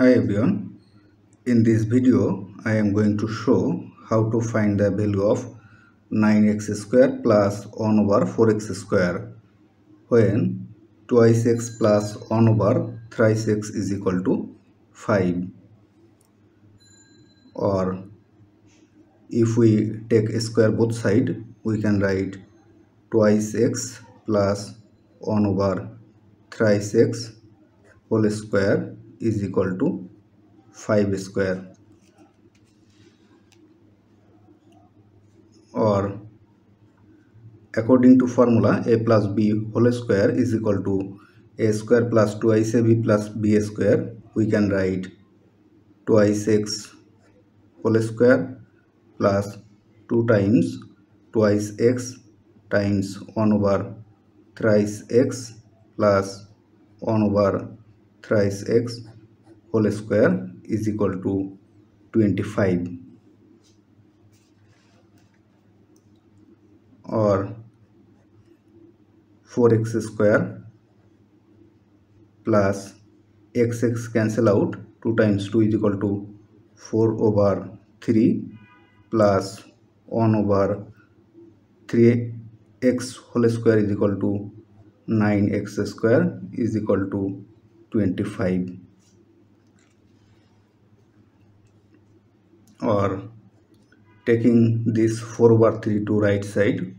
Hi everyone, in this video I am going to show how to find the value of 9x square plus 1 over 4x square when 2x plus 1 over 3x is equal to 5, or if we take a square both sides we can write 2x plus 1 over 3x whole square is equal to 5 square, or according to formula a plus b whole square is equal to a square plus 2ab plus b square, we can write 2x whole square plus 2 times 2x times 1 over 3x plus 1 over 3x whole square is equal to 25, or 4x square plus xx cancel out, 2 times 2 is equal to 4 over 3 plus 1 over 3x whole square is equal to 9x square is equal to 25, or taking this 4 over 3 to right side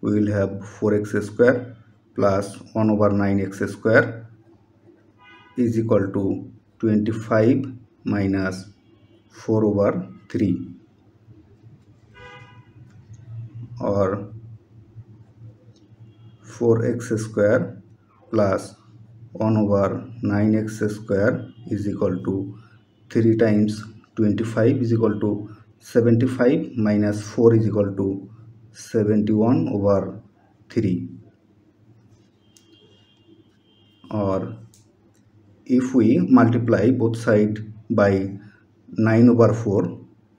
we will have 4x square plus 1 over 9x square is equal to 25 minus 4 over 3, or 4x square plus 1 over 9x square is equal to 3 times 25 is equal to 75 minus 4 is equal to 71 over 3, or if we multiply both sides by 9 over 4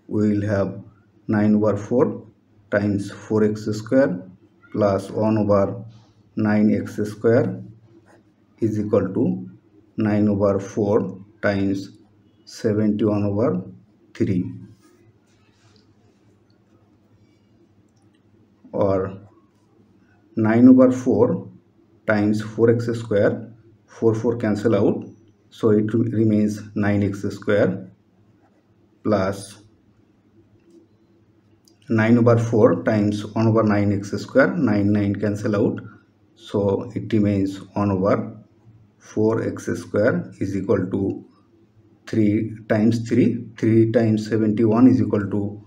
we will have 9 over 4 times 4x square plus 1 over 9x square is equal to 9 over 4 times 71 over 3, or 9 over 4 times 4x square, 4 cancel out, so it remains 9x square plus 9 over 4 times 1 over 9x square, 9 cancel out, so it remains 1 over 4x square is equal to 3 times 71 is equal to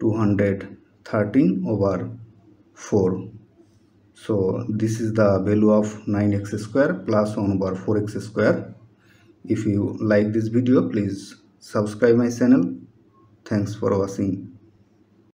213 over 4. So this is the value of 9x square plus 1 over 4x square. If you like this video, please subscribe my channel. Thanks for watching.